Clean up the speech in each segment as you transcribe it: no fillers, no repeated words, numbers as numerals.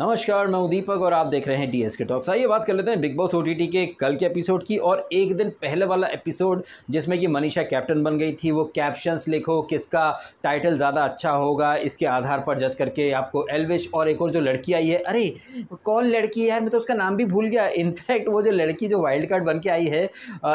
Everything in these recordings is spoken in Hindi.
नमस्कार, मैं उदीपक और आप देख रहे हैं डीएसके टॉक्स। आइए बात कर लेते हैं बिग बॉस ओटीटी के कल के एपिसोड की और एक दिन पहले वाला एपिसोड जिसमें कि मनीषा कैप्टन बन गई थी। वो कैप्शंस लिखो किसका टाइटल ज़्यादा अच्छा होगा, इसके आधार पर जज करके आपको एल्विश और एक और जो लड़की आई है, अरे कौन लड़की है यार, मैं तो उसका नाम भी भूल गया। इनफैक्ट वो जो लड़की जो वाइल्ड कार्ड बन के आई है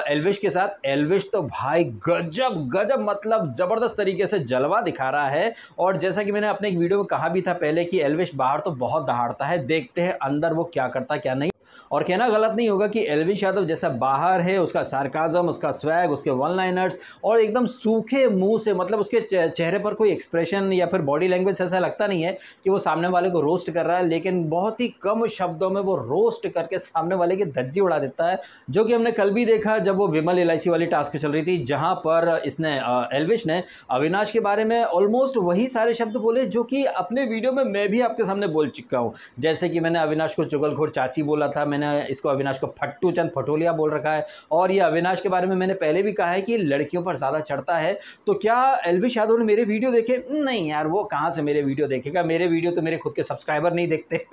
एल्विश के साथ, एल्विश तो भाई गजब गजब मतलब ज़बरदस्त तरीके से जलवा दिखा रहा है। और जैसा कि मैंने अपने एक वीडियो में कहा भी था पहले कि एल्विश बाहर तो बहुत दहाड़ है, देखते हैं अंदर वो क्या करता क्या नहीं। और कहना गलत नहीं होगा कि एल्विश यादव जैसा बाहर है, उसका सार्काज़म, उसका स्वैग, उसके वन लाइनर्स और एकदम सूखे मुंह से, मतलब उसके चेहरे पर कोई एक्सप्रेशन या फिर बॉडी लैंग्वेज ऐसा लगता नहीं है कि वो सामने वाले को रोस्ट कर रहा है, लेकिन बहुत ही कम शब्दों में वो रोस्ट करके सामने वाले की धज्जी उड़ा देता है। जो कि हमने कल भी देखा जब वो विमल इलायची वाली टास्क चल रही थी, जहाँ पर इसने एल्विश ने अविनाश के बारे में ऑलमोस्ट वही सारे शब्द बोले जो कि अपने वीडियो में मैं भी आपके सामने बोल चुका हूँ। जैसे कि मैंने अविनाश को चुगलखोर चाची बोला था, मैंने इसको अविनाश को फट्टू चंद फटोलिया बोल रखा है। और ये अविनाश के बारे में मैंने पहले भी कहा है कि लड़कियों पर ज़्यादा चढ़ता है। तो क्या एल्विश यादव ने मेरे वीडियो देखे? नहीं यार, वो कहाँ से मेरे वीडियो देखेगा, मेरे वीडियो तो मेरे खुद के सब्सक्राइबर नहीं देखते।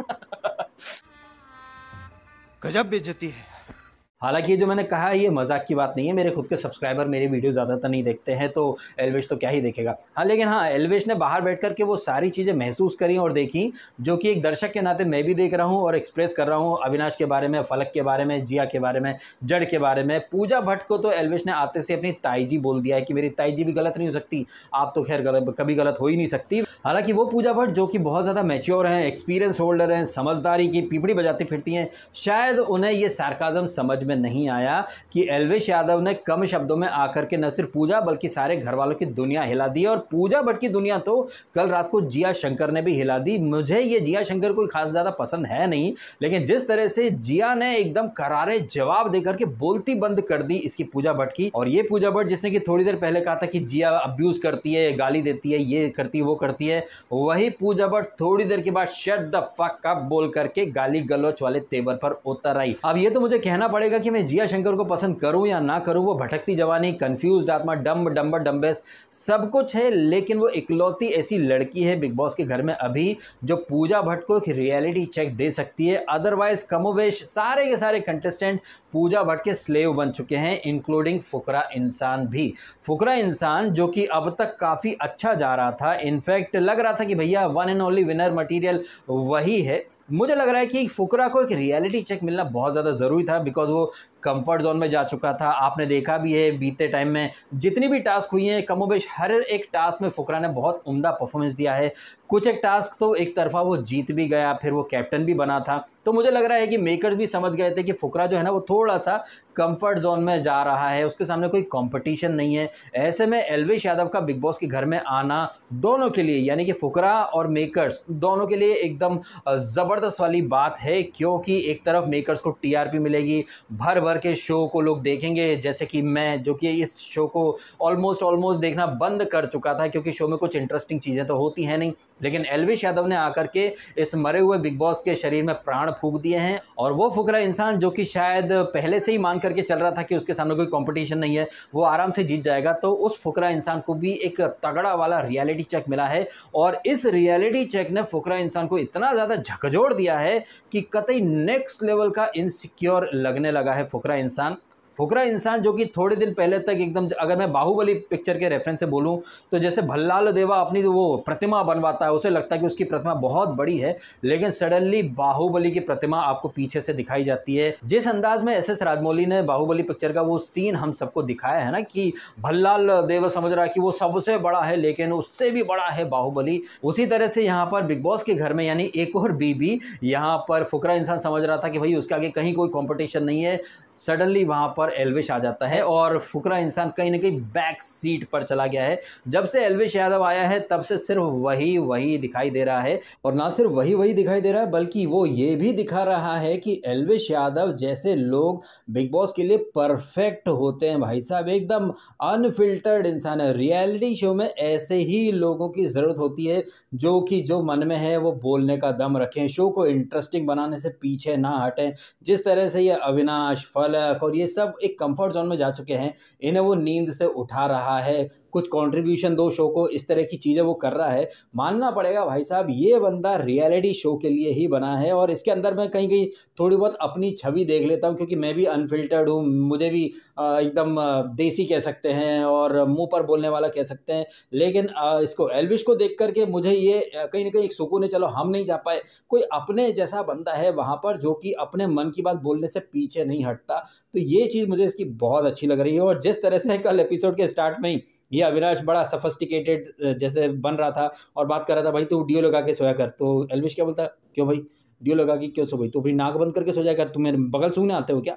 गजब बेइज्जती है। हालांकि जो मैंने कहा ये मजाक की बात नहीं है, मेरे खुद के सब्सक्राइबर मेरे वीडियो ज़्यादातर नहीं देखते हैं, तो एल्विश तो क्या ही देखेगा। हाँ, लेकिन हाँ, एल्विश ने बाहर बैठ कर के वो सारी चीज़ें महसूस करी और देखी जो कि एक दर्शक के नाते मैं भी देख रहा हूँ और एक्सप्रेस कर रहा हूँ अविनाश के बारे में, फलक के बारे में, जिया के बारे में, जड़ के बारे में। पूजा भट्ट को तो एल्विश ने आते से अपनी ताईजी बोल दिया है कि मेरी ताईजी भी गलत नहीं हो सकती, आप तो खैर कभी गलत हो ही नहीं सकती। हालाँकि वो पूजा भट्ट जो कि बहुत ज़्यादा मैच्योर हैं, एक्सपीरियंस होल्डर हैं, समझदारी की पीपड़ी बजाती फिरती हैं, शायद उन्हें ये सार्काज़म समझ में नहीं आया कि एल्विश यादव ने कम शब्दों में आकर के न सिर्फ पूजा बल्कि सारे घर वालों की दुनिया हिला दी। और पूजा भट्ट की दुनिया तो कल रात को जिया शंकर ने भी हिला दी। मुझे ये जिया शंकर कोई खास ज़्यादा पसंद है नहीं, लेकिन जिस तरह से जिया ने एकदम करारे जवाब देकर के बोलती बंद कर दी इसकी पूजा भट्ट की। और ये पूजा भट्ट जिसने कि थोड़ी देर पहले कहा था कि जिया अब्यूज़ करती है, गाली देती है, ये करती है, वो करती है, वही पूजा भट्ट थोड़ी देर के बाद शट द फक अप बोल करके गाली गलौच वाले तेवर पर उतर आई। अब ये तो मुझे कहना पड़ेगा कि मैं जिया शंकर को पसंद करूं या ना करूं, वो भटकती जवानी, कंफ्यूज्ड आत्मा, डम्ब डम्बर डम्बेस सब कुछ है, लेकिन वो इकलौती ऐसी लड़की है बिग बॉस के घर में अभी जो पूजा भट्ट को एक रियलिटी चेक दे सकती है। अदरवाइज कमोवेश सारे के सारे कंटेस्टेंट पूजा भट्ट के स्लेव बन चुके हैं, इंक्लूडिंग फुकरा इंसान भी। फुकरा इंसान जो कि अब तक काफ़ी अच्छा जा रहा था, इनफैक्ट लग रहा था कि भैया one and only winner material वही है। मुझे लग रहा है कि फुकरा को एक रियलिटी चेक मिलना बहुत ज़्यादा ज़रूरी था, बिकॉज वो कंफर्ट जोन में जा चुका था। आपने देखा भी है बीते टाइम में जितनी भी टास्क हुई हैं कमोबेश हर एक टास्क में फुकरा ने बहुत उम्दा परफॉर्मेंस दिया है। कुछ एक टास्क तो एक तरफा वो जीत भी गया, फिर वो कैप्टन भी बना था। तो मुझे लग रहा है कि मेकर्स भी समझ गए थे कि फुकरा जो है ना वो थोड़ा सा कंफर्ट जोन में जा रहा है, उसके सामने कोई कंपटीशन नहीं है। ऐसे में एल्विश यादव का बिग बॉस के घर में आना दोनों के लिए, यानी कि फुकरा और मेकर्स दोनों के लिए एकदम ज़बरदस्त वाली बात है, क्योंकि एक तरफ मेकर्स को टीआरपी मिलेगी, भर भर के शो को लोग देखेंगे, जैसे कि मैं जो कि इस शो को ऑलमोस्ट देखना बंद कर चुका था क्योंकि शो में कुछ इंटरेस्टिंग चीज़ें तो होती हैं नहीं। लेकिन एल्विश यादव ने आकर के इस मरे हुए बिग बॉस के शरीर में प्राण फूंक दिए हैं। और वो फुकरा इंसान जो कि शायद पहले से ही मान करके चल रहा था कि उसके सामने कोई कंपटीशन नहीं है, वो आराम से जीत जाएगा, तो उस फुकरा इंसान को भी एक तगड़ा वाला रियलिटी चेक मिला है। और इस रियलिटी चेक ने फुकरा इंसान को इतना ज़्यादा झकझोर दिया है कि कतई नेक्स्ट लेवल का इनसिक्योर लगने लगा है फुकरा इंसान। फुकरा इंसान जो कि थोड़े दिन पहले तक एकदम, अगर मैं बाहुबली पिक्चर के रेफरेंस से बोलूं तो जैसे भल्लाल देवा अपनी वो प्रतिमा बनवाता है, उसे लगता है कि उसकी प्रतिमा बहुत बड़ी है, लेकिन सडनली बाहुबली की प्रतिमा आपको पीछे से दिखाई जाती है। जिस अंदाज में एस एस राजमौली ने बाहुबली पिक्चर का वो सीन हम सबको दिखाया है ना कि भल्लाल देवा समझ रहा है कि वो सबसे बड़ा है, लेकिन उससे भी बड़ा है बाहुबली, उसी तरह से यहाँ पर बिग बॉस के घर में यानी एक और बीबी, यहाँ पर फुकरा इंसान समझ रहा था कि भाई उसके आगे कहीं कोई कॉम्पिटिशन नहीं है, सडनली वहाँ पर एल्विश आ जाता है और फुकरा इंसान कहीं ना कहीं बैक सीट पर चला गया है। जब से एल्विश यादव आया है तब से सिर्फ वही दिखाई दे रहा है, और ना सिर्फ वही दिखाई दे रहा है बल्कि वो ये भी दिखा रहा है कि एल्विश यादव जैसे लोग बिग बॉस के लिए परफेक्ट होते हैं। भाई साहब एकदम अनफिल्टर्ड इंसान है, रियलिटी शो में ऐसे ही लोगों की ज़रूरत होती है जो कि जो मन में है वो बोलने का दम रखें, शो को इंटरेस्टिंग बनाने से पीछे ना हटें। जिस तरह से ये अविनाश, फलक और ये सब एक कंफर्ट जोन में जा चुके हैं, इन्हें वो नींद से उठा रहा है। कुछ कंट्रीब्यूशन दो शो को, इस तरह की चीज़ें वो कर रहा है। मानना पड़ेगा भाई साहब ये बंदा रियलिटी शो के लिए ही बना है और इसके अंदर मैं कहीं कहीं थोड़ी बहुत अपनी छवि देख लेता हूँ, क्योंकि मैं भी अनफिल्टर्ड हूँ, मुझे भी एकदम देसी कह सकते हैं और मुँह पर बोलने वाला कह सकते हैं। लेकिन इसको एल्विश को देख करके मुझे ये कहीं ना कहीं एक सुकून है, चलो हम नहीं जा पाए, कोई अपने जैसा बंदा है वहाँ पर जो कि अपने मन की बात बोलने से पीछे नहीं हटता। तो ये चीज़ मुझे इसकी बहुत अच्छी लग रही है। और जिस तरह से कल एपिसोड के स्टार्ट में ही ये अविनाश बड़ा सफिस्टिकेटेड जैसे बन रहा था और बात कर रहा था, भाई तू डियो लगा के सोया कर, तो एल्विश क्या बोलता है, क्यों भाई डियो लगा के क्यों सो गई, तो अपनी नाक बंद करके सो जाएगा, तुम मेरे बगल सूंघने आते हो क्या।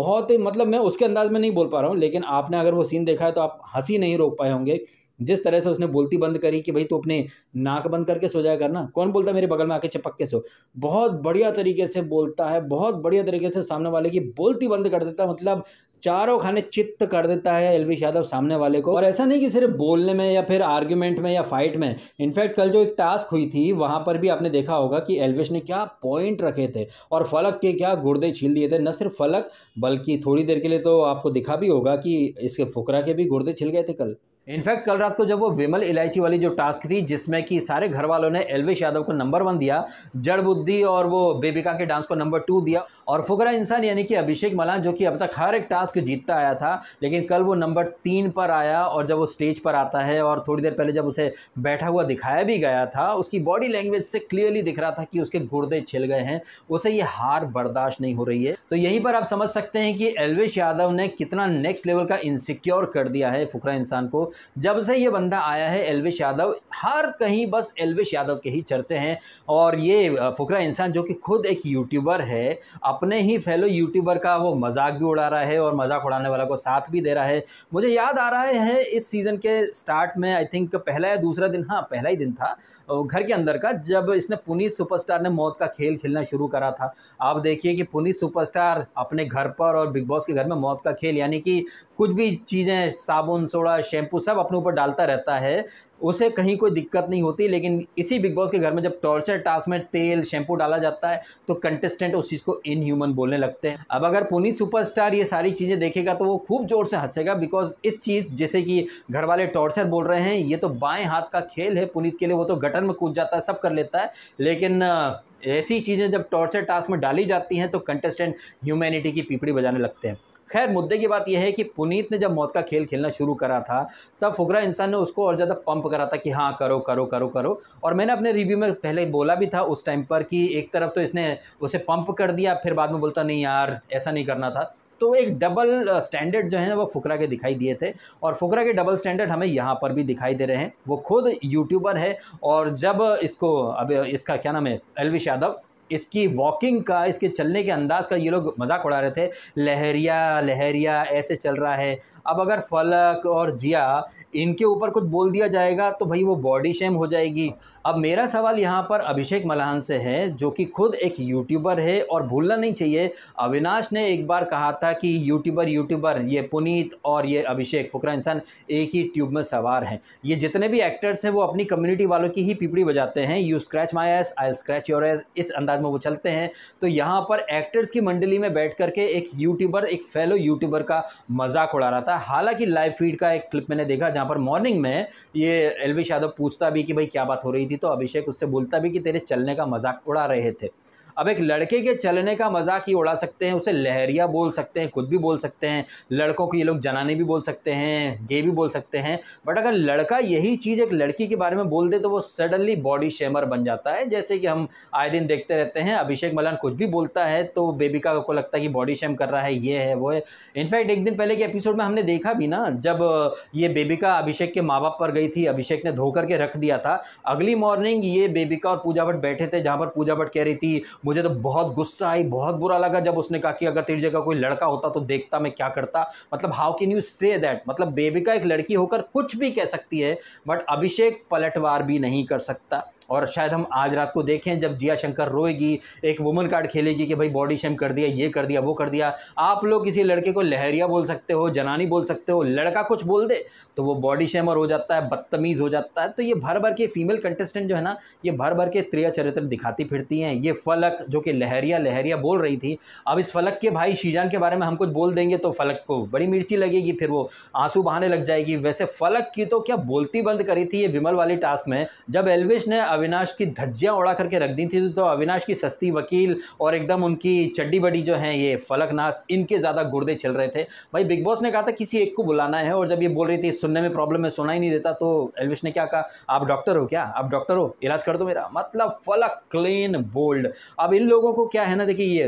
बहुत ही मतलब मैं उसके अंदाज में नहीं बोल पा रहा हूँ, लेकिन आपने अगर वो सीन देखा है तो आप हंसी नहीं रोक पाए होंगे। जिस तरह से उसने बोलती बंद करी कि भाई तू अपने नाक बंद करके सो जाया करना, कौन बोलता है मेरे बगल में आके चिपक के सो, बहुत बढ़िया तरीके से बोलता है, बहुत बढ़िया तरीके से सामने वाले की बोलती बंद कर देता है, मतलब चारों खाने चित्त कर देता है एल्विश यादव सामने वाले को। और ऐसा नहीं कि सिर्फ बोलने में या फिर आर्ग्यूमेंट में या फाइट में, इनफैक्ट कल जो एक टास्क हुई थी वहाँ पर भी आपने देखा होगा कि एल्विश ने क्या पॉइंट रखे थे और फलक के क्या गुर्दे छील दिए थे। न सिर्फ फलक बल्कि थोड़ी देर के लिए तो आपको दिखा भी होगा कि इसके फुकरा के भी गुर्दे छिल गए थे कल। इनफैक्ट कल रात को जब वो विमल इलायची वाली जो टास्क थी जिसमें कि सारे घर वालों ने एल्विश यादव को नंबर 1 दिया, जड़ बुद्धि और वो बेबिका के डांस को नंबर 2 दिया, और फुकरा इंसान यानी कि अभिषेक मल्हान जो कि अब तक हर एक टास्क जीतता आया था, लेकिन कल वो नंबर 3 पर आया। और जब वो स्टेज पर आता है और थोड़ी देर पहले जब उसे बैठा हुआ दिखाया भी गया था, उसकी बॉडी लैंग्वेज से क्लियरली दिख रहा था कि उसके गुर्दे छिल गए हैं, उसे ये हार बर्दाश्त नहीं हो रही है। तो यहीं पर आप समझ सकते हैं कि एल्विश यादव ने कितना नेक्स्ट लेवल का इनसिक्योर कर दिया है फुकरा इंसान को। जब से ये बंदा आया है एल्विश यादव, हर कहीं बस एल्विश यादव के ही चर्चे हैं। और ये फुकरा इंसान जो कि खुद एक यूट्यूबर है, अपने ही फेलो यूट्यूबर का वो मजाक भी उड़ा रहा है और मजाक उड़ाने वाला को साथ भी दे रहा है। मुझे याद आ रहा है इस सीज़न के स्टार्ट में आई थिंक पहला या दूसरा दिन, हाँ पहला ही दिन था घर के अंदर का, जब इसने पुनीत सुपरस्टार ने मौत का खेल खेलना शुरू करा था। आप देखिए कि पुनीत सुपरस्टार अपने घर पर और बिग बॉस के घर में मौत का खेल, यानी कि कुछ भी चीज़ें साबुन सोडा शैम्पू सब अपने ऊपर डालता रहता है, उसे कहीं कोई दिक्कत नहीं होती। लेकिन इसी बिग बॉस के घर में जब टॉर्चर टास्क में तेल शैम्पू डाला जाता है तो कंटेस्टेंट उस चीज़ को इनह्यूमन बोलने लगते हैं। अब अगर पुनीत सुपरस्टार ये सारी चीज़ें देखेगा तो वो खूब जोर से हंसेगा, बिकॉज इस चीज़ जैसे कि घर वाले टॉर्चर बोल रहे हैं, ये तो बाएं हाथ का खेल है पुनीत के लिए, वो तो गटर में कूद जाता है, सब कर लेता है। लेकिन ऐसी चीज़ें जब टॉर्चर टास्क में डाली जाती हैं तो कंटेस्टेंट ह्यूमैनिटी की पीपड़ी बजाने लगते हैं। खैर मुद्दे की बात यह है कि पुनीत ने जब मौत का खेल खेलना शुरू करा था तब फुकरा इंसान ने उसको और ज़्यादा पंप करा था कि हाँ करो करो करो करो। और मैंने अपने रिव्यू में पहले बोला भी था उस टाइम पर कि एक तरफ तो इसने उसे पंप कर दिया, फिर बाद में बोलता नहीं यार ऐसा नहीं करना था, तो एक डबल स्टैंडर्ड जो है ना वो फुकरा के दिखाई दिए थे। और फुकरा के डबल स्टैंडर्ड हमें यहाँ पर भी दिखाई दे रहे हैं। वो खुद यूट्यूबर है और जब इसको अब इसका क्या नाम है एल्विश यादव, इसकी वॉकिंग का इसके चलने के अंदाज का ये लोग मजाक उड़ा रहे थे, लहरिया लहरिया ऐसे चल रहा है। अब अगर फलक और जिया इनके ऊपर कुछ बोल दिया जाएगा तो भाई वो बॉडी शेम हो जाएगी। अब मेरा सवाल यहाँ पर अभिषेक मल्हान से है जो कि खुद एक यूट्यूबर है, और भूलना नहीं चाहिए अविनाश ने एक बार कहा था कि यूट्यूबर ये पुनीत और ये अभिषेक फुकरा इंसान एक ही ट्यूब में सवार हैं। ये जितने भी एक्टर्स हैं वो अपनी कम्युनिटी वालों की ही पिपड़ी बजाते हैं, you scratch my ass I scratch your ass, इस अंदाज में वो चलते हैं। तो यहाँ पर एक्टर्स की मंडली में बैठ करके एक फेलो यूट्यूबर का मजाक उड़ा रहा था। हालांकि लाइव फीड का एक क्लिप मैंने देखा जहाँ पर मॉर्निंग में ये एल्विश यादव पूछता भी कि भाई क्या बात हो रही थी, तो अभिषेक उससे बोलता भी कि तेरे चलने का मजाक उड़ा रहे थे। अब एक लड़के के चलने का मजाक ही उड़ा सकते हैं, उसे लहरिया बोल सकते हैं, खुद भी बोल सकते हैं, लड़कों को ये लोग जनाने भी बोल सकते हैं, गे भी बोल सकते हैं। बट अगर लड़का यही चीज़ एक लड़की के बारे में बोल दे तो वो सडनली बॉडी शेमर बन जाता है, जैसे कि हम आए दिन देखते रहते हैं। अभिषेक मल्हान कुछ भी बोलता है तो बेबिका को लगता है कि बॉडी शेम कर रहा है, ये है वो है। इनफैक्ट एक दिन पहले के एपिसोड में हमने देखा भी ना, जब ये बेबिका अभिषेक के माँ बाप पर गई थी, अभिषेक ने धो करके रख दिया था। अगली मॉर्निंग ये बेबिका और पूजा भट्ट बैठे थे, जहाँ पर पूजा भट्ट कह रही थी मुझे तो बहुत गुस्सा आई, बहुत बुरा लगा जब उसने कहा कि अगर तेरी जगह कोई लड़का होता तो देखता मैं क्या करता। मतलब how can you say that, मतलब बेबिका एक लड़की होकर कुछ भी कह सकती है बट अभिषेक पलटवार भी नहीं कर सकता। और शायद हम आज रात को देखें जब जिया शंकर रोएगी, एक वुमन कार्ड खेलेगी कि भाई बॉडी शेम कर दिया, ये कर दिया, वो कर दिया। आप लोग किसी लड़के को लहरिया बोल सकते हो, जनानी बोल सकते हो, लड़का कुछ बोल दे तो वो बॉडी शेमर हो जाता है, बदतमीज़ हो जाता है। तो ये भर भर के फीमेल कंटेस्टेंट जो है ना, ये भर भर के त्रिया चरित्र दिखाती फिरती हैं। ये फलक जो कि लहरिया लहरिया बोल रही थी, अब इस फलक के भाई शीजान के बारे में हम कुछ बोल देंगे तो फलक को बड़ी मिर्ची लगेगी, फिर वो आंसू बहाने लग जाएगी। वैसे फलक की तो क्या बोलती बंद करी थी ये विमल वाली टास्क में, जब एल्विश ने अविनाश की धज्जियाँ उड़ा करके रख दी थी तो अविनाश की सस्ती वकील और एकदम उनकी चड्डी बड़ी जो हैं ये फलकनाश, इनके ज़्यादा गुर्दे छिल रहे थे। भाई बिग बॉस ने कहा था किसी एक को बुलाना है, और जब ये बोल रही थी सुनने में प्रॉब्लम है, सुना ही नहीं देता, तो एल्विश ने क्या कहा, आप डॉक्टर हो क्या, आप डॉक्टर हो, इलाज कर दो मेरा। मतलब फलक क्लीन बोल्ड। अब इन लोगों को क्या है ना, देखिए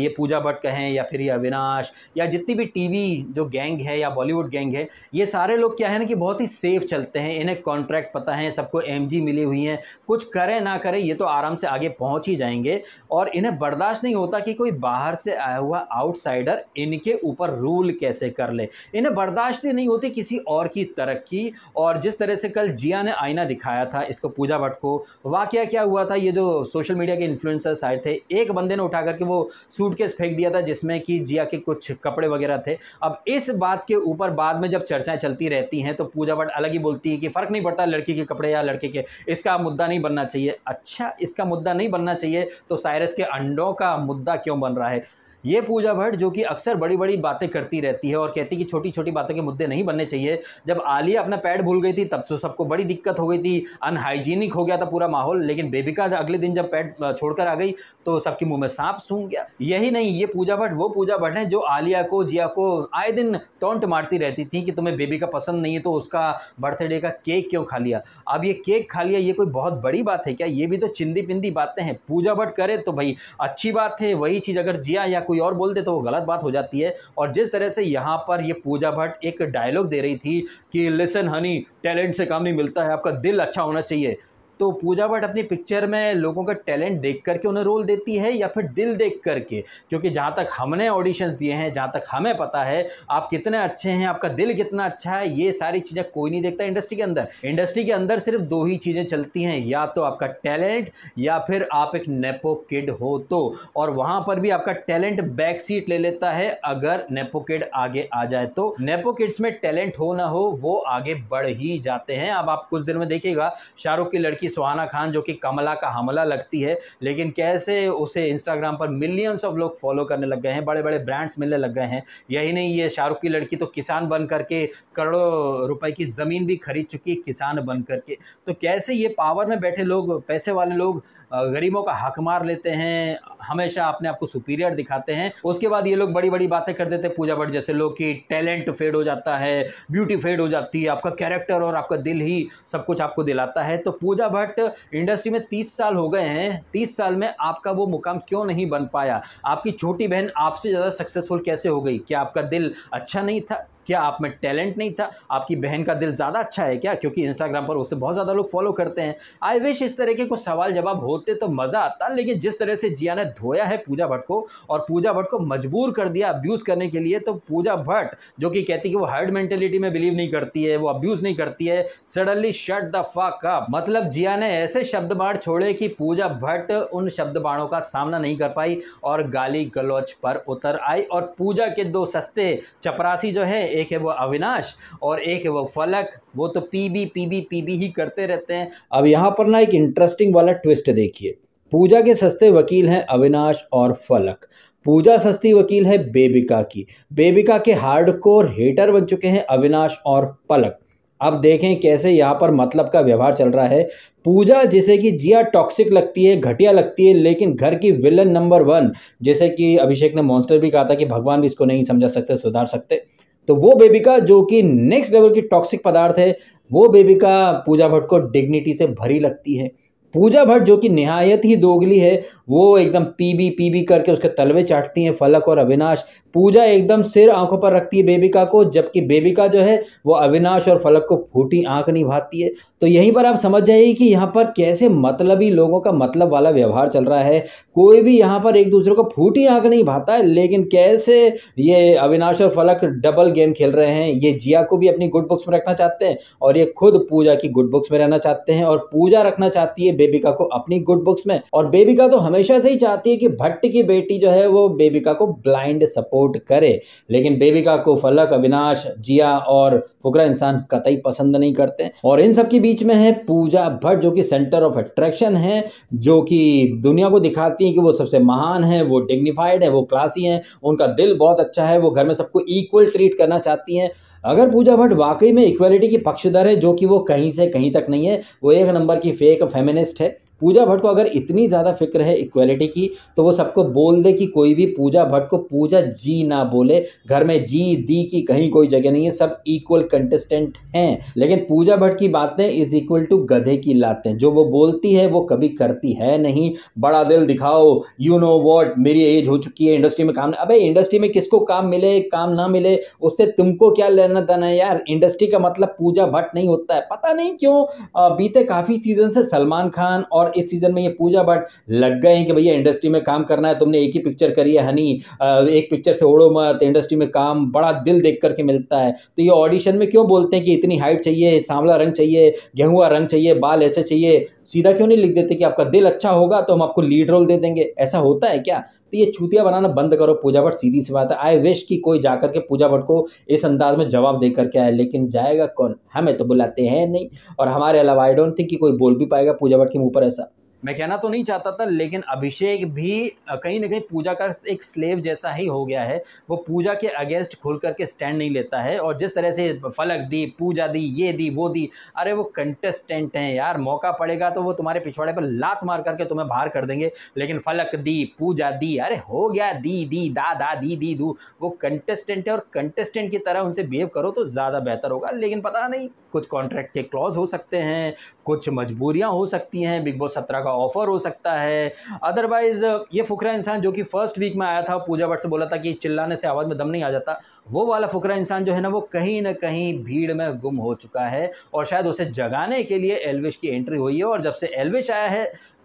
ये पूजा भट्ट कहें या फिर ये अविनाश या जितनी भी टीवी जो गैंग है या बॉलीवुड गैंग है, ये सारे लोग क्या है ना कि बहुत ही सेफ चलते हैं, इन्हें कॉन्ट्रैक्ट पता है, सबको MG मिली हुई हैं, कुछ करे ना करे ये तो आराम से आगे पहुंच ही जाएंगे। और इन्हें बर्दाश्त नहीं होता कि कोई बाहर से आया हुआ आउटसाइडर इनके ऊपर रूल कैसे कर ले, इन्हें बर्दाश्त ही नहीं होती किसी और की तरक्की। और जिस तरह से कल जिया ने आईना दिखाया था इसको, पूजा भट्ट को, वाकया क्या हुआ था, ये जो सोशल मीडिया के इन्फ्लुएंसर्स आए थे, एक बंदे ने उठा करके वो सूटकेस फेंक दिया था जिसमें कि जिया के कुछ कपड़े वगैरह थे। अब इस बात के ऊपर बाद में जब चर्चाएं चलती रहती हैं तो पूजा भट्ट अलग ही बोलती है कि फ़र्क नहीं पड़ता लड़की के कपड़े या लड़के के, इसका मुद्दा नहीं बनना चाहिए। अच्छा, इसका मुद्दा नहीं बनना चाहिए तो साइरस के अंडों का मुद्दा क्यों बन रहा है? ये पूजा भट्ट जो कि अक्सर बड़ी बड़ी बातें करती रहती है और कहती कि छोटी छोटी बातों के मुद्दे नहीं बनने चाहिए। जब आलिया अपना पैड भूल गई थी तब तो सबको बड़ी दिक्कत हो गई थी, अनहाइजीनिक हो गया था पूरा माहौल, लेकिन बेबिका अगले दिन जब पैड छोड़कर आ गई तो सबके मुंह में सांप सूंघ गया। यही नहीं, ये पूजा भट्ट वो पूजा भट्ट है जो आलिया को, जिया को आए दिन टॉन्ट मारती रहती थी कि तुम्हें बेबिका पसंद नहीं है तो उसका बर्थडे का केक क्यों खा लिया। अब ये केक खा लिया, ये कोई बहुत बड़ी बात है क्या? ये भी तो चिंदी पिंदी बातें हैं। पूजा भट्ट करे तो भाई अच्छी बात है, वही चीज़ अगर जिया या कोई और बोल दे तो वो गलत बात हो जाती है। और जिस तरह से यहाँ पर ये पूजा भट्ट एक डायलॉग दे रही थी कि लिसन हनी, टैलेंट से काम नहीं मिलता है, आपका दिल अच्छा होना चाहिए, तो पूजा भट्ट अपनी पिक्चर में लोगों का टैलेंट देख करके उन्हें रोल देती है या फिर दिल देख करके? क्योंकि जहाँ तक हमने ऑडिशंस दिए हैं, जहाँ तक हमें पता है, आप कितने अच्छे हैं, आपका दिल कितना अच्छा है, ये सारी चीज़ें कोई नहीं देखता इंडस्ट्री के अंदर। इंडस्ट्री के अंदर सिर्फ दो ही चीज़ें चलती हैं, या तो आपका टैलेंट या फिर आप एक नेपो किड हो तो। और वहाँ पर भी आपका टैलेंट बैक सीट ले लेता है अगर नेपो किड आगे आ जाए तो। नेपो किड्स में टैलेंट हो ना हो वो आगे बढ़ ही जाते हैं। अब आप कुछ दिन में देखिएगा शाहरुख की लड़की सुहाना खान जो कि कमला का हमला लगती है, लेकिन कैसे उसे इंस्टाग्राम पर मिलियंस ऑफ लोग फॉलो करने लग गए हैं, बड़े बड़े ब्रांड्स मिलने लग गए हैं। यही नहीं, ये शाहरुख की लड़की तो किसान बन करके करोड़ों रुपए की ज़मीन भी खरीद चुकी है किसान बन करके। तो कैसे ये पावर में बैठे लोग, पैसे वाले लोग गरीबों का हक मार लेते हैं, हमेशा अपने आप को सुपीरियर दिखाते हैं। उसके बाद ये लोग बड़ी बड़ी बातें कर देते हैं, पूजा भट्ट जैसे लोग, कि टैलेंट फेड हो जाता है, ब्यूटी फेड हो जाती है, आपका कैरेक्टर और आपका दिल ही सब कुछ आपको दिलाता है। तो पूजा भट्ट इंडस्ट्री में 30 साल हो गए हैं, 30 साल में आपका वो मुकाम क्यों नहीं बन पाया? आपकी छोटी बहन आपसे ज़्यादा सक्सेसफुल कैसे हो गई? क्या आपका दिल अच्छा नहीं था? क्या आप में टैलेंट नहीं था? आपकी बहन का दिल ज़्यादा अच्छा है क्या? क्योंकि इंस्टाग्राम पर उसे बहुत ज़्यादा लोग फॉलो करते हैं। आई विश इस तरह के कुछ सवाल जवाब होते तो मज़ा आता, लेकिन जिस तरह से जिया ने धोया है पूजा भट्ट को और पूजा भट्ट को मजबूर कर दिया अब्यूज़ करने के लिए, तो पूजा भट्ट जो कि कहती है कि वो हर्ड मेंटेलिटी में बिलीव नहीं करती है, वो अब्यूज़ नहीं करती है, suddenly shut the fuck up. मतलब जिया ने ऐसे शब्द बाण छोड़े कि पूजा भट्ट उन शब्द बाणों का सामना नहीं कर पाई और गाली गलौच पर उतर आई। और पूजा के दो सस्ते चपरासी जो है, एक है वो अविनाश और एक है वो फलक, वो तो पीबी ही करते रहते हैं। अब यहाँ पर ना एक इंटरेस्टिंग वाला ट्विस्ट देखिए, पूजा के सस्ते वकील हैं अविनाश और फलक, पूजा सस्ती वकील है बेबिका की, बेबिका के हार्डकोर हेटर बन चुके हैं अविनाश और फलक। अब देखें कैसे यहाँ पर मतलब का व्यवहार चल रहा है। पूजा जिसे कि जिया टॉक्सिक लगती है, घटिया लगती है, लेकिन घर की विलन नंबर 1, जैसे कि अभिषेक ने मॉन्स्टर भी कहा था कि भगवान भी इसको नहीं समझा सकते, सुधार सकते, तो वो बेबिका जो कि नेक्स्ट लेवल की टॉक्सिक पदार्थ है, वो बेबिका पूजा भट्ट को डिग्निटी से भरी लगती है। पूजा भट्ट जो कि निहायत ही दोगली है, वो एकदम पीबी करके उसके तलवे चाटती हैं फलक और अविनाश। पूजा एकदम सिर आंखों पर रखती है बेबिका को, जबकि बेबिका जो है वो अविनाश और फलक को फूटी आंख नहीं भाती है। तो यहीं पर आप समझ जाइए कि यहाँ पर कैसे मतलबी लोगों का मतलब वाला व्यवहार चल रहा है। कोई भी यहाँ पर एक दूसरे को फूटी आंख नहीं भाता है, लेकिन कैसे ये अविनाश और फलक डबल गेम खेल रहे हैं। ये जिया को भी अपनी गुड बुक्स में रखना चाहते हैं और ये खुद पूजा की गुड बुक्स में रहना चाहते हैं, और पूजा रखना चाहती है बेबिका को अपनी गुड बुक्स में। और बेबिका तो हमेशा से ही चाहती है कि भट्ट की बेटी जो है वो बेबिका को ब्लाइंड सपोर्ट करे, लेकिन बेबिका को फलक, अविनाश, जिया और फुकरा इंसान कतई पसंद नहीं करते। और इन सब के बीच में है पूजा भट्ट, जो कि सेंटर ऑफ अट्रैक्शन है, जो कि दुनिया को दिखाती है कि वो सबसे महान है, वो डिग्निफाइड है, वो क्लासी है, उनका दिल बहुत अच्छा है, वो घर में सबको इक्वल ट्रीट करना चाहती हैं। अगर पूजा भट्ट वाकई में इक्वालिटी की पक्षधर है, जो कि वो कहीं से कहीं तक नहीं है, वो एक नंबर की फेक फेमिनिस्ट है। पूजा भट्ट को अगर इतनी ज़्यादा फिक्र है इक्वालिटी की तो वो सबको बोल दे कि कोई भी पूजा भट्ट को पूजा जी ना बोले। घर में जी दी की कहीं कोई जगह नहीं है, सब इक्वल कंटेस्टेंट हैं। लेकिन पूजा भट्ट की बातें इज इक्वल टू गधे की लातें, जो वो बोलती है वो कभी करती है नहीं। बड़ा दिल दिखाओ, यू नो वॉट, मेरी एज हो चुकी है, इंडस्ट्री में काम। अबे इंडस्ट्री में किसको काम मिले काम ना मिले उससे तुमको क्या लेना देना है यार। इंडस्ट्री का मतलब पूजा भट्ट नहीं होता है। पता नहीं क्यों बीते काफ़ी सीजन से सलमान खान और इस सीजन में ये पूजा भट्ट लग गए हैं कि भैया इंडस्ट्री में काम करना है, तुमने एक ही पिक्चर करी है हनी, एक पिक्चर से ओढ़ो मत, इंडस्ट्री में काम बड़ा दिल देख करके मिलता है। तो ये ऑडिशन में क्यों बोलते हैं कि इतनी हाइट चाहिए, सांवला रंग चाहिए, गेहुआ रंग चाहिए, बाल ऐसे चाहिए? सीधा क्यों नहीं लिख देते कि आपका दिल अच्छा होगा तो हम आपको लीड रोल दे देंगे? ऐसा होता है क्या? तो ये छूतिया बनाना बंद करो पूजा भट्ट, सीधी सी बात है। आई विश कि कोई जाकर के पूजा भट्ट को इस अंदाज में जवाब दे करके आए, लेकिन जाएगा कौन? हमें तो बुलाते हैं नहीं, और हमारे अलावा आई डोंट थिंक कि कोई बोल भी पाएगा पूजा भट्ट के मुँह पर ऐसा। मैं कहना तो नहीं चाहता था, लेकिन अभिषेक भी कहीं ना कहीं पूजा का एक स्लेव जैसा ही हो गया है। वो पूजा के अगेंस्ट खुल करके स्टैंड नहीं लेता है, और जिस तरह से फलक दी, पूजा दी, ये दी, वो दी, अरे वो कंटेस्टेंट हैं यार, मौका पड़ेगा तो वो तुम्हारे पिछवाड़े पर लात मार करके तुम्हें बाहर कर देंगे। लेकिन फलक दी, पूजा दी, अरे हो गया, दी दी दा दा दी दी दू, वो कंटेस्टेंट है और कंटेस्टेंट की तरह उनसे बिहेव करो तो ज़्यादा बेहतर होगा। लेकिन पता नहीं, कुछ कॉन्ट्रैक्ट के क्लॉज हो सकते हैं, कुछ मजबूरियाँ हो सकती हैं, बिग बॉस 17 का ऑफर हो सकता है। अदरवाइज ये फुकरा इंसान जो कि फर्स्ट वीक में आया था, पूजा भट्ट से बोला था कि चिल्लाने से आवाज़ में दम नहीं आ जाता, वो वाला फुकरा इंसान जो है ना, वो कहीं ना कहीं भीड़ में गुम हो चुका है, और शायद उसे जगाने के लिए एल्विश की एंट्री हुई है। और जब से एल्विश आया है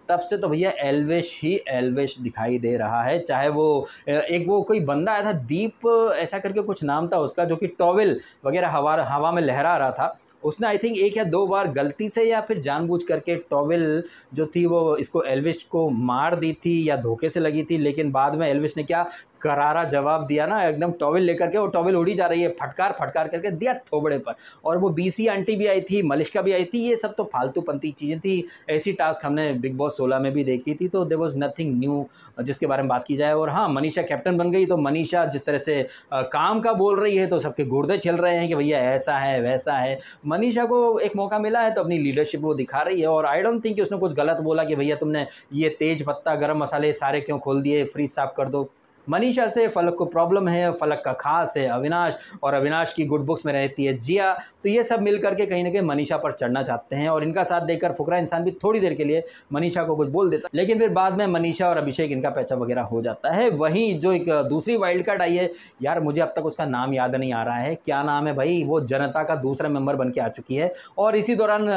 तब से तो भैया एल्विश ही एल्विश दिखाई दे रहा है। चाहे वो एक वो कोई बंदा आया था, दीप ऐसा करके कुछ नाम था उसका, जो कि टॉवेल वगैरह हवा में लहरा रहा था। उसने आई थिंक एक या दो बार गलती से या फिर जानबूझ करके टॉवेल जो थी वो इसको एल्विश को मार दी थी या धोखे से लगी थी। लेकिन बाद में एल्विश ने क्या करारा जवाब दिया ना, एकदम टॉवेल लेकर के, और टॉवेल उड़ी जा रही है, फटकार फटकार करके दिया थोबड़े पर। और वो बीसी आंटी भी आई थी, मलिश्का भी आई थी, ये सब तो फालतूपंती चीज़ें थी। ऐसी टास्क हमने बिग बॉस 16 में भी देखी थी, तो देयर वाज नथिंग न्यू जिसके बारे में बात की जाए। और हाँ, मनीषा कैप्टन बन गई, तो मनीषा जिस तरह से काम का बोल रही है तो सबके गुर्दे छिल रहे हैं कि भैया ऐसा है वैसा है। मनीषा को एक मौका मिला है तो अपनी लीडरशिप वो दिखा रही है, और आई डोंट थिंक कि उसने कुछ गलत बोला कि भैया तुमने ये तेज पत्ता, गरम मसाले सारे क्यों खोल दिए, फ्रीज साफ़ कर दो। मनीषा से फलक को प्रॉब्लम है, फलक का खास है अविनाश, और अविनाश की गुड बुक्स में रहती है जिया। तो ये सब मिल करके कहीं ना कहीं मनीषा पर चढ़ना चाहते हैं, और इनका साथ देकर फुकरा इंसान भी थोड़ी देर के लिए मनीषा को कुछ बोल देता है, लेकिन फिर बाद में मनीषा और अभिषेक इनका पैचा वगैरह हो जाता है। वहीं जो एक दूसरी वाइल्ड कार्ड आई है यार, मुझे अब तक उसका नाम याद नहीं आ रहा है, क्या नाम है भाई, वो जनता का दूसरा मेम्बर बन के आ चुकी है। और इसी दौरान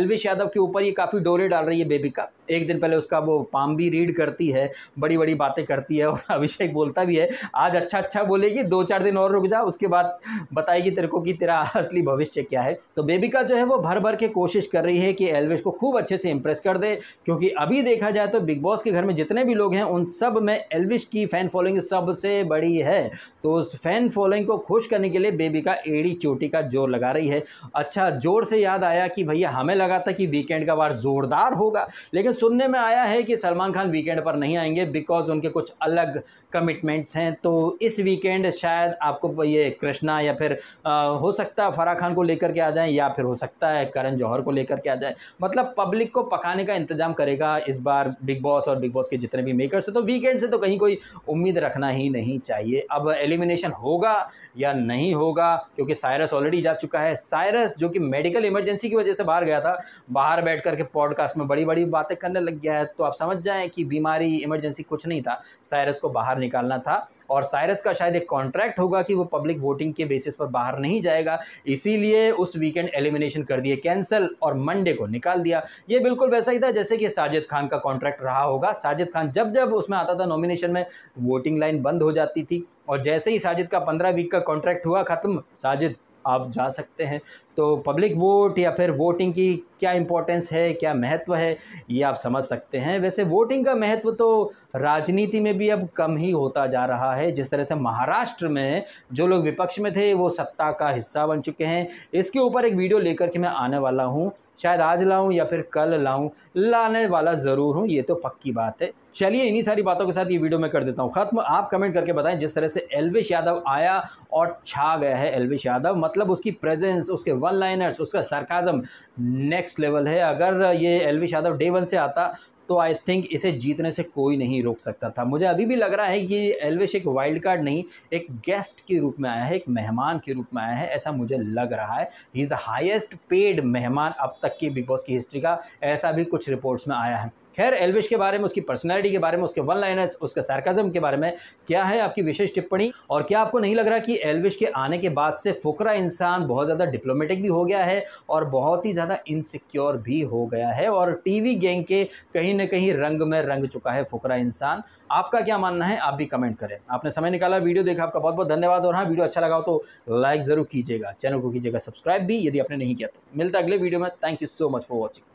एल्विश यादव के ऊपर ये काफ़ी डोरे डाल रही है बेबिका। एक दिन पहले उसका वो पाम भी रीड करती है, बड़ी बड़ी बातें करती है, और अभिषेक बोलता भी है आज अच्छा अच्छा बोलेगी, दो चार दिन और रुक जा, उसके बाद बताएगी तेरे को कि तेरा असली भविष्य क्या है। तो बेबिका जो है वो भर भर के कोशिश कर रही है कि एल्विश को खूब अच्छे से इंप्रेस कर दे, क्योंकि अभी देखा जाए तो बिग बॉस के घर में जितने भी लोग हैं उन सब में एल्विश की फैन फॉलोइंग सबसे बड़ी है। तो उस फैन फॉलोइंग को खुश करने के लिए बेबिका एड़ी चोटी का जोर लगा रही है। अच्छा, जोर से याद आया कि भैया हमें लगा था कि वीकेंड का वार जोरदार होगा, लेकिन सुनने में आया है कि सलमान खान वीकेंड पर नहीं आएंगे बिकॉज उनके कुछ अलग कमिटमेंट्स हैं। तो इस वीकेंड शायद आपको ये कृष्णा या फिर हो सकता है फराह खान को लेकर के आ जाए, या फिर हो सकता है करण जौहर को लेकर के आ जाए। मतलब पब्लिक को पकाने का इंतजाम करेगा इस बार बिग बॉस और बिग बॉस के जितने भी मेकर्स हैं। तो वीकेंड से तो कहीं कोई उम्मीद रखना ही नहीं चाहिए। अब एलिमिनेशन होगा या नहीं होगा, क्योंकि साइरस ऑलरेडी जा चुका है। साइरस जो कि मेडिकल इमरजेंसी की वजह से बाहर गया था, बाहर बैठ करके पॉडकास्ट में बड़ी बड़ी बातें करने लग गया है। तो आप समझ जाएँ कि बीमारी इमरजेंसी कुछ नहीं था, साइरस को बाहर निकालना था। और साइरस का शायद एक कॉन्ट्रैक्ट होगा कि वो पब्लिक वोटिंग के बेसिस पर बाहर नहीं जाएगा, इसीलिए उस वीकेंड एलिमिनेशन कर दिए कैंसिल और मंडे को निकाल दिया। ये बिल्कुल वैसा ही था जैसे कि साजिद खान का कॉन्ट्रैक्ट रहा होगा। साजिद खान जब जब उसमें आता था नॉमिनेशन में, वोटिंग लाइन बंद हो जाती थी, और जैसे ही साजिद का 15 वीक का कॉन्ट्रैक्ट हुआ ख़त्म, साजिद आप जा सकते हैं। तो पब्लिक वोट या फिर वोटिंग की क्या इम्पोर्टेंस है, क्या महत्व है, ये आप समझ सकते हैं। वैसे वोटिंग का महत्व तो राजनीति में भी अब कम ही होता जा रहा है। जिस तरह से महाराष्ट्र में जो लोग विपक्ष में थे वो सत्ता का हिस्सा बन चुके हैं, इसके ऊपर एक वीडियो लेकर के मैं आने वाला हूँ, शायद आज लाऊं या फिर कल लाऊं, लाने वाला ज़रूर हूं, ये तो पक्की बात है। चलिए इन्हीं सारी बातों के साथ ये वीडियो मैं कर देता हूं ख़त्म। आप कमेंट करके बताएं जिस तरह से एल्विश यादव आया और छा गया है। एल्विश यादव मतलब उसकी प्रेजेंस, उसके वन लाइनर्स, उसका सरकाज़म नेक्स्ट लेवल है। अगर ये एल्विश यादव डे वन से आता तो आई थिंक इसे जीतने से कोई नहीं रोक सकता था। मुझे अभी भी लग रहा है कि एल्विश एक वाइल्ड कार्ड नहीं, एक गेस्ट के रूप में आया है, एक मेहमान के रूप में आया है, ऐसा मुझे लग रहा है। He is the highest paid मेहमान अब तक की बिग बॉस की हिस्ट्री का, ऐसा भी कुछ रिपोर्ट्स में आया है। खैर एल्विश के बारे में, उसकी पर्सनालिटी के बारे में, उसके वन लाइनर्स, उसके सार्काज़म के बारे में क्या है आपकी विशेष टिप्पणी? और क्या आपको नहीं लग रहा कि एल्विश के आने के बाद से फुकरा इंसान बहुत ज़्यादा डिप्लोमेटिक भी हो गया है और बहुत ही ज़्यादा इनसिक्योर भी हो गया है और टीवी गैंग के कहीं ना कहीं रंग में रंग चुका है फुकरा इंसान? आपका क्या मानना है, आप भी कमेंट करें। आपने समय निकाला, वीडियो देखा, आपका बहुत बहुत धन्यवाद। और हाँ, वीडियो अच्छा लगा हो तो लाइक ज़रूर कीजिएगा, चैनल को कीजिएगा सब्सक्राइब भी यदि आपने नहीं किया तो। मिलता अगले वीडियो में। Thank you so much for watching.